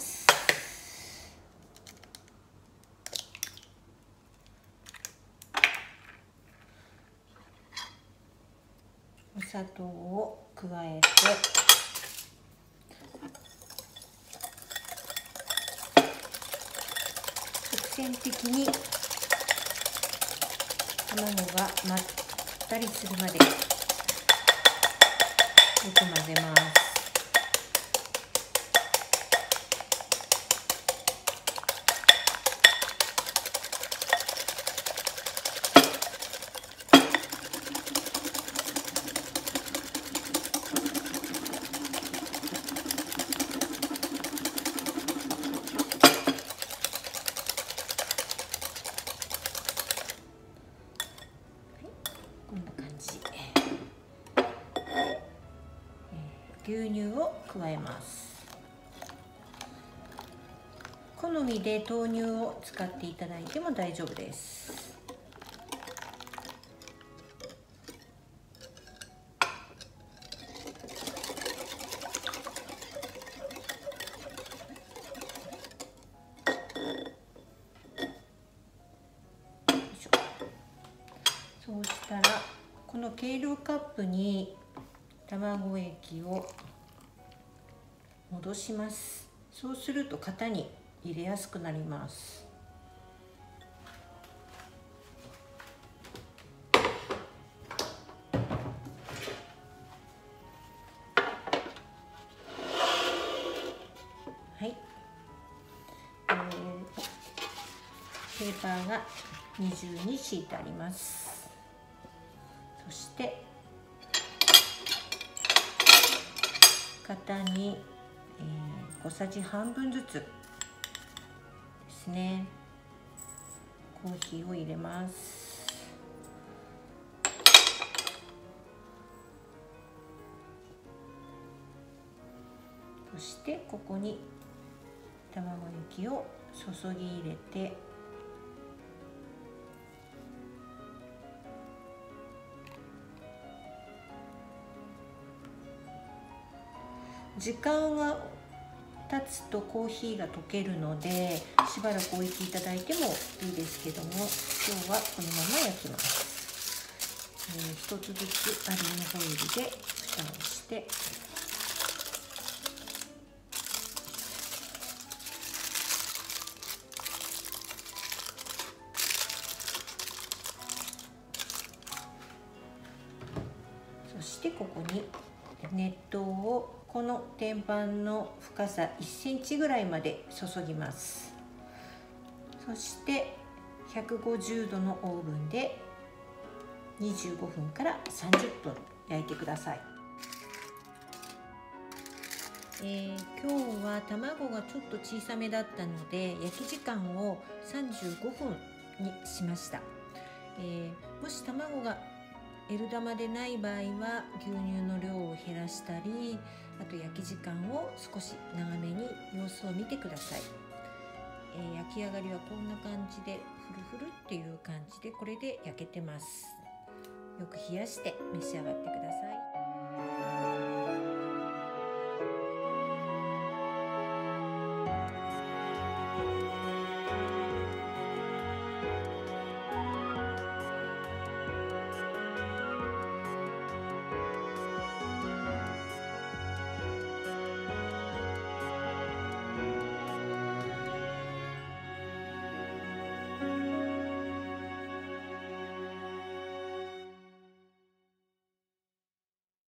ます。お砂糖を加えて、直線的に卵がまったりするまでよく混ぜます。牛乳を加えます。好みで豆乳を使っていただいても大丈夫です。そうしたらこの計量カップに卵液を戻します。そうすると型に入れやすくなります。はい、ペーパーが二重に敷いてあります。そして型に小さじ半分ずつですね、コーヒーを入れます。そしてここに卵液を注ぎ入れて、時間が経つとコーヒーが溶けるのでしばらく置いていただいてもいいですけども、今日はこのまま焼きます。一つずつアルミホイルで蓋をして、そしてここに熱湯をこの天板の深さ1センチぐらいまで注ぎます。そして150度のオーブンで25分から30分焼いてください。今日は卵がちょっと小さめだったので焼き時間を35分にしました。もし卵がL玉でない場合は牛乳の量を減らしたり、あと焼き時間を少し長めに様子を見てください。焼き上がりはこんな感じでフルフルっていう感じで、これで焼けてます。よく冷やして召し上がってください。